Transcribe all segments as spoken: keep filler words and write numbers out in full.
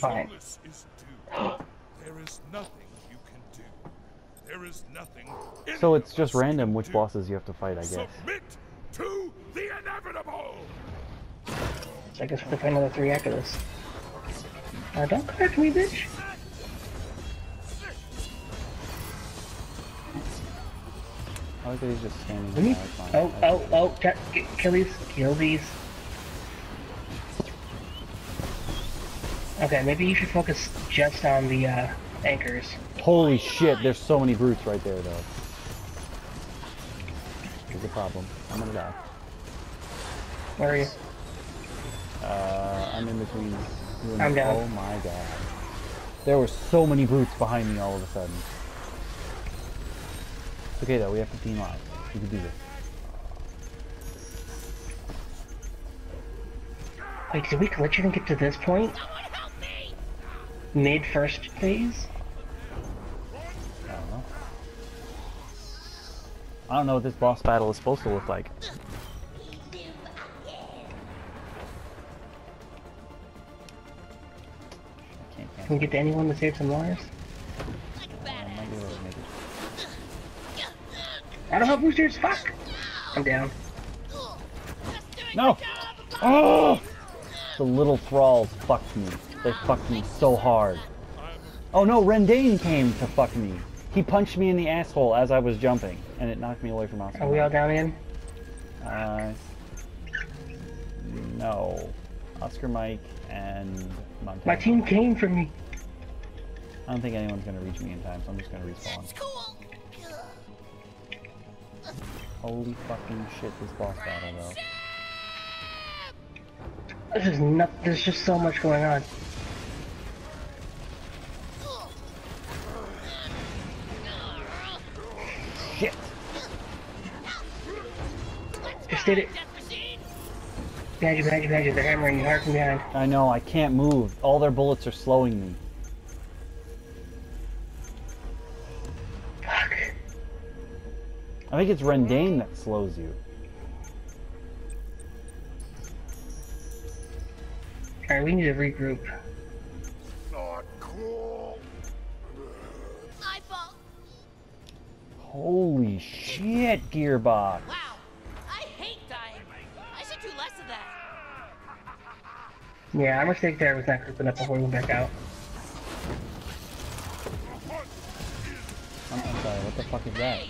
Fine. There is nothing you can do. There is nothing. So it's just random which bosses you have to fight, I guess. Submit to the inevitable. So I guess we'll find another three after this. Now don't correct me, bitch. I like that he's just standing there. Mm-hmm. Oh, oh, oh, oh, kill these, kill these. Okay, maybe you should focus just on the uh, anchors. Holy shit, there's so many brutes right there, though. Here's the problem. I'm gonna die. Where are you? Uh, I'm in between. I'm down. Oh my god. There were so many brutes behind me all of a sudden. Okay, though, we have to team up. We can do this. Wait, did we glitch even get to this point? Mid first phase? I don't know. I don't know what this boss battle is supposed to look like. I can't, can't. Can we get to anyone to save some lives? Uh, I might be able to make it. I don't have boosters! Fuck! I'm down. No! Oh! The little thralls fucked me. They fucked me so hard. Oh no, Rendain came to fuck me. He punched me in the asshole as I was jumping, and it knocked me away from outside. Are we all down again? Uh, no. Oscar Mike and Montana. My team came for me. I don't think anyone's gonna reach me in time, so I'm just gonna respawn. Holy fucking shit, this boss battle though. This is not. There's just so much going on. Shit! Just did it. Behind you, behind you, behind you. They're hammering you hard from behind. I know. I can't move. All their bullets are slowing me. Fuck. I think it's Rendain that slows you. Alright, we need to regroup. Not cool. My fault. Holy shit, Gearbox! Wow, I hate dying. I should do less of that. Yeah, our mistake there was not grouping up before we went back out. I'm, I'm sorry, what the fuck is that?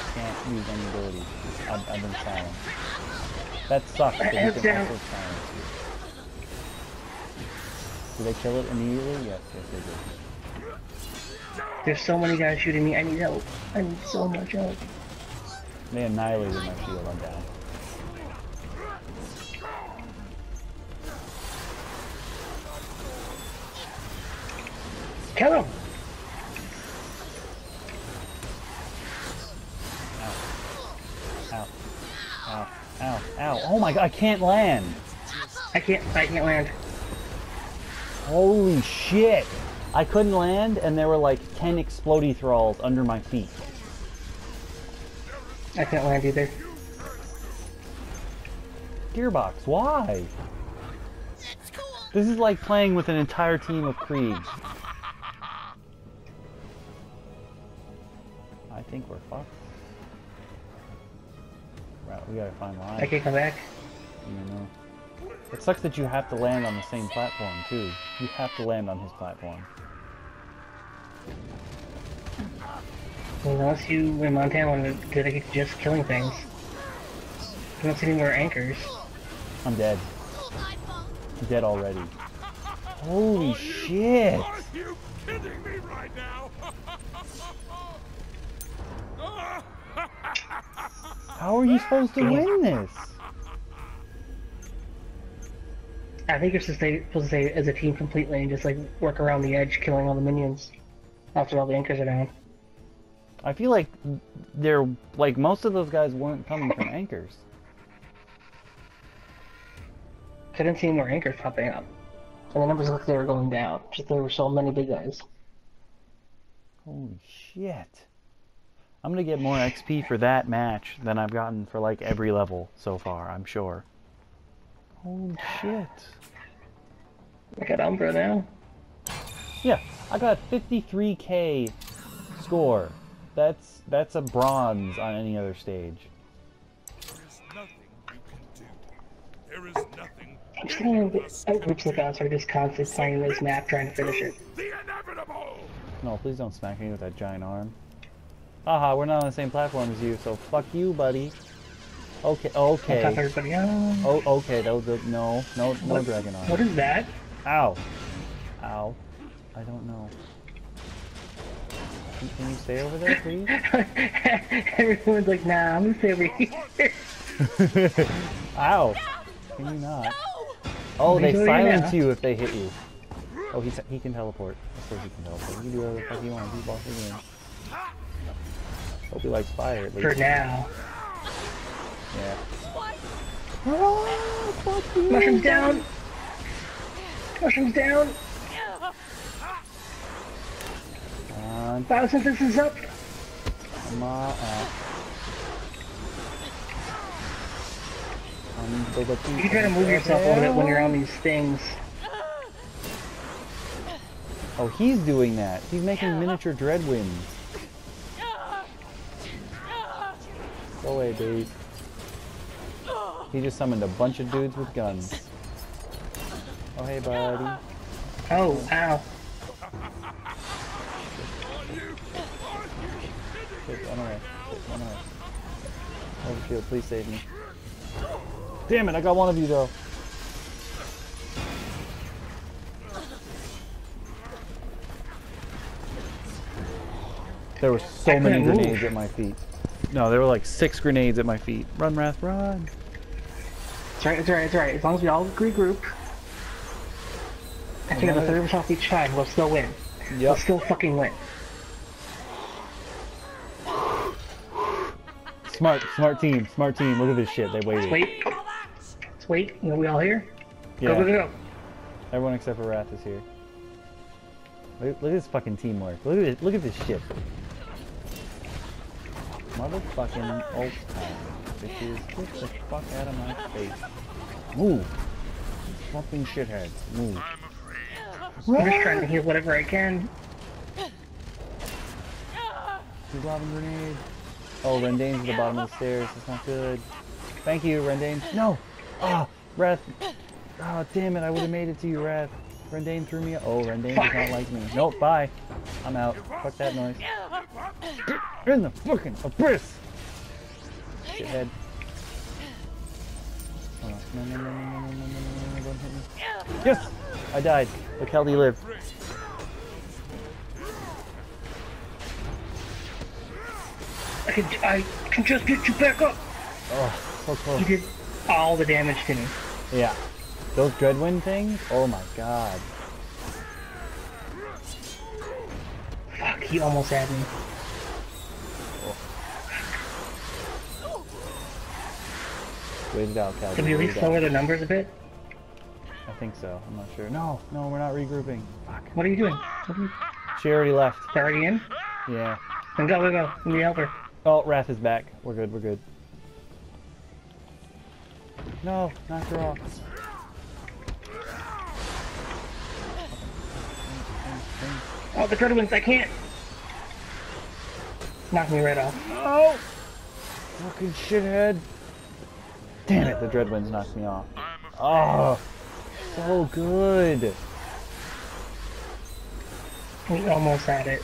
I can't use any ability. I've, I've been silent. That sucks. That that down. Do they kill it immediately? Yes, yes they do. There's so many guys shooting me. I need help. I need so much help. They annihilated my shield. I'm down. Kill him! Ow, ow, oh my god, I can't land! I can't, I can't land. Holy shit! I couldn't land, and there were like ten explodey thralls under my feet. I can't land either. Gearbox, why? This is like playing with an entire team of Krieg. I think we're fucked. Right, we gotta find life. I can't come back. You know. It sucks that you have to land on the same platform, too. You have to land on his platform. Unless you and Montana want to dedicate to just killing things. You don't see any more anchors. I'm dead. I'm dead already. Holy shit! Are you kidding me right now? How are you supposed to win this? I think you're supposed to say as a team completely and just like work around the edge, killing all the minions after all the anchors are down. I feel like they're like most of those guys weren't coming from anchors. I didn't see any more anchors popping up, and the numbers looked like they were going down. Just there were so many big guys. Holy shit. I'm gonna get more X P for that match than I've gotten for like every level so far, I'm sure. Holy shit. I got Ambra now. Yeah, I got fifty-three K score. That's that's a bronze on any other stage. There is nothing you can do. There is nothing. I'm just gonna reach the bouncer and just constantly playing this map trying to finish it. No, please don't smack me with that giant arm. Haha, we're not on the same platform as you, so fuck you, buddy. Okay, okay. Oh, okay, that was a, no, no, no what, dragon arm. What is that? Ow. Ow. I don't know. Can, can you stay over there, please? Everyone's like, nah, I'm gonna stay over here. Ow. No, can you not? No. Oh, they silence you if they hit you. Oh, he, he can teleport. Of course he can teleport. You can do whatever the fuck you want. He bosses in. Hope he likes fire, at least. For now. Yeah. What? Oh, fuck you. Mushrooms down! Mushrooms down! Come on. Biosynthesis is up! Come on up. Um, you can try to move yourself a little bit when you're on these things. Oh, he's doing that. He's making miniature Dreadwinds. Go away, dude. He just summoned a bunch of dudes with guns. Oh, hey, buddy. Oh, ow. Shit, run away. Shit, run away. Overkill, please save me. Damn it, I got one of you, though. There were so many grenades at my feet. No, there were like six grenades at my feet. Run, Rath, run! It's right, it's right, it's right. As long as we all regroup, I think on the third of us off each side, we'll still win. Yep. We'll still fucking win. Smart, smart team, smart team. Look at this shit, they waited. Let's wait. Let's wait. Are we all here? Yeah. Go, go, go, go. Everyone except for Rath is here. Look, look at this fucking teamwork. Look at this, look at this shit. Motherfucking old time, bitches. Get the fuck out of my face. Move. Fucking shitheads. Move. I'm, I'm just trying to heal whatever I can. She's lobbing grenade. Oh, Rendain's at the bottom of the stairs. That's not good. Thank you, Rendain. No! Ah, oh, Rath. Ah, oh, damn it. I would have made it to you, Rath. Rendain threw me. Oh, Rendain does not like me. Nope, bye. I'm out. Fuck that noise. You're in the fucking abyss! Shithead. Oh, no, no, no, no, no, no, no, no, don't hit me. Yes! I died. Look how he lived. I can, I can just get you back up! Oh, so close. You did all the damage to me. Yeah. Those Dreadwind things? Oh my god. Fuck, he almost had me. Oh. Wait it out, Caldarius. Can we at least lower the numbers a bit? I think so. I'm not sure. No, no, we're not regrouping. Fuck. What are you doing? What are you... She already left. She's already in? Yeah. Then go, go, go. Let me help her. Oh, Rath is back. We're good, we're good. No, knock her off. Oh, the Dreadwinds, I can't! Knock me right off. Oh! Fucking shithead! Damn it, the Dreadwinds knocked me off. Oh! So good! We almost had it.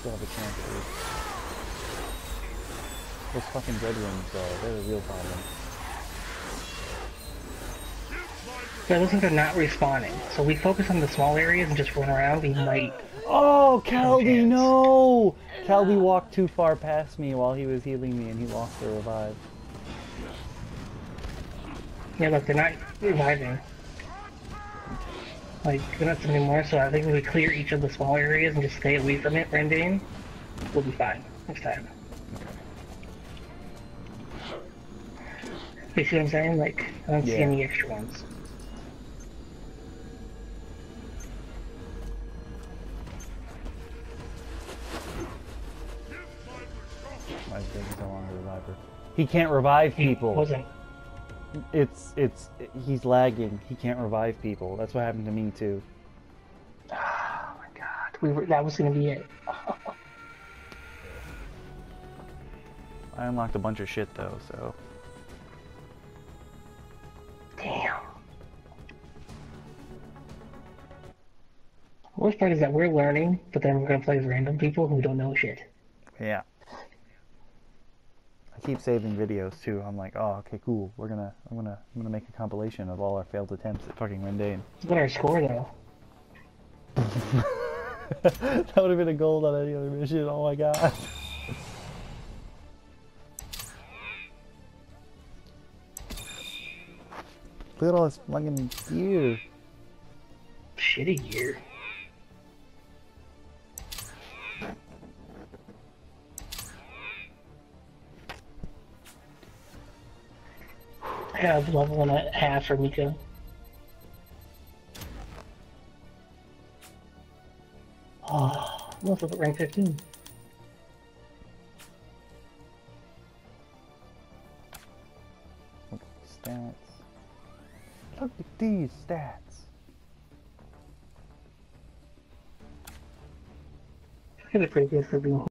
Still have a chance, dude. Those fucking Dreadwinds, though, they're the real problem. So it looks like they're not respawning. So we focus on the small areas and just run around, we might... Oh, Caldy, no! Caldy walked too far past me while he was healing me and he lost the revive. Yeah, look, they're not reviving. Like, they're not something more, so I think if we clear each of the small areas and just stay away from it, Rendain, we'll be fine next time. You see what I'm saying? Like, I don't yeah. see any extra ones. He can't revive people. He wasn't. It's it's he's lagging. He can't revive people. That's what happened to me too. Oh my god, we were that was gonna be it. Oh. I unlocked a bunch of shit though, so. Damn. Worst part is that we're learning, but then we're gonna play with random people who don't know shit. Yeah. Keep saving videos too. I'm like, oh, okay, cool. We're gonna, I'm gonna, I'm gonna make a compilation of all our failed attempts at fucking Rendain. What's our score though? That would have been a gold on any other mission. Oh my god. Look at all this fucking gear. Shitty gear. I got a level and a half for Miko. Oh, I'm also at rank fifteen. Look at the stats. Look at these stats. I think they're pretty good for being